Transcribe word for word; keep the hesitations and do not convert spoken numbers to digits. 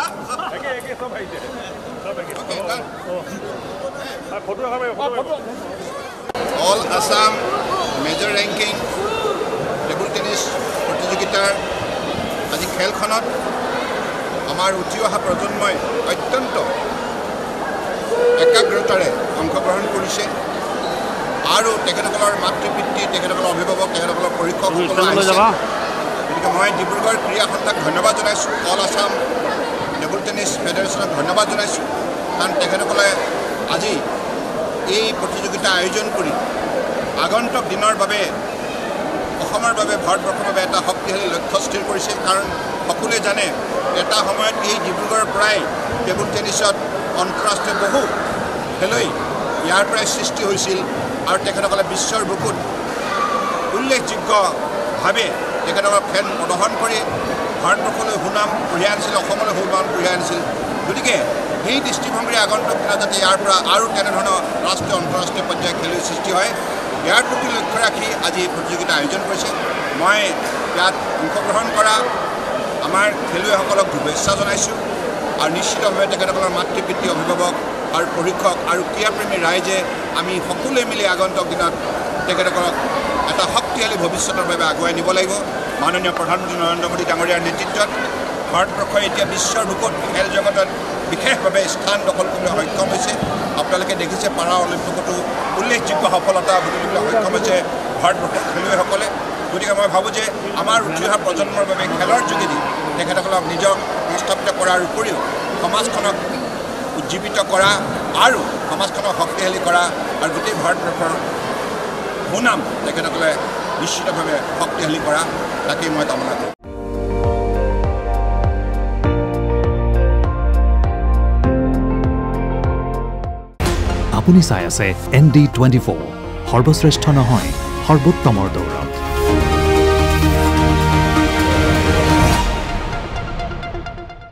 All Assam major ranking table tennis प्रतियोगितार आज खेल आमार उठी अहा प्रजन्मय अत्यंत एकाग्रतारे अंशग्रहण करिछे आरो तेखेतসকলৰ मातृ পিতৃ तेखेतসকলৰ অভিভাৱক तेखेतসকলৰ পৰীক্ষক গতিকে মই ডিব্ৰুগড় ক্ৰীড়া খণ্ডক ধন্যবাদ জনাইছোঁ অল আসাম টেবুল টেনিছ ফেডাৰেশ্যনক ধন্যবাদ জনাইছোঁ কাৰণ তেখেতসকলে আজি এই প্ৰতিযোগিতা আয়োজন কৰি আগন্তুক দিনৰ বাবে অসমৰ বাবে ভাৰতবৰ্ষৰ বাবে এটা শক্তিশালী লক্ষ্য স্থিৰ কৰিছে কাৰণ সকলোৱে জানে এটা সময়ত এই ডিব্ৰুগড়ৰ প্ৰায় টেবুল টেনিছত अंतरराष्ट्रीय बहु खेलई इार सृष्टि और तक विश्वर बुकुत उल्लेख्य भावे तक खेल प्रदर्शन कर भारतवर्ष सुनाम कढ़िया सुनाम कढ़िया गति के दृष्टिभंगी आगंतुक दिन जाते यारपा और राष्ट्रीय अंतरराष्ट्रीय पर्याय खेल सृष्टि है यार प्रति लक्ष्य राखी आज प्रतियोगिता आयोजन करें मैं इतना अंशग्रहण कर आमार खेलुवैसक शुभेच्छा जाना और निश्चित भावे तक मातृ पितृ अभिभावक और परीक्षक और क्रीड़ाप्रेमी राइजे आम सकते मिली आगंतुक दिन तक एट शक्तिशाली भविष्य आगुवाई निब लगे माननीय प्रधानमंत्री नरेंद्र मोदी डांगरिया नेतृत्व भारतवर्ष इतना विश्वर बुकुत खेल जगत विशेषभवे स्थान दखल कर सक्षम से अपने देखिसे पारा ओलम्पिको उल्लेख्य सफलता सक्षम से भारतवर्ष खेलुवैसक गति मैं भाव जो आमार उठी अहा प्रजन्मर खेलर जुगेदी तक निजक स्थापित करार उपरि समाजखनक उज्जीवित करा और समाजखनक शक्तिशाली करा और गोटे भारतवर्षर सुनाम तक निश्चित भावे शक्तिशाली करा ताके मैं कामना करूँ। आपुनि चाइ आछे एन डि चौबिस सर्वश्रेष्ठ নহয় সর্বোত্তমৰ দৌৰা।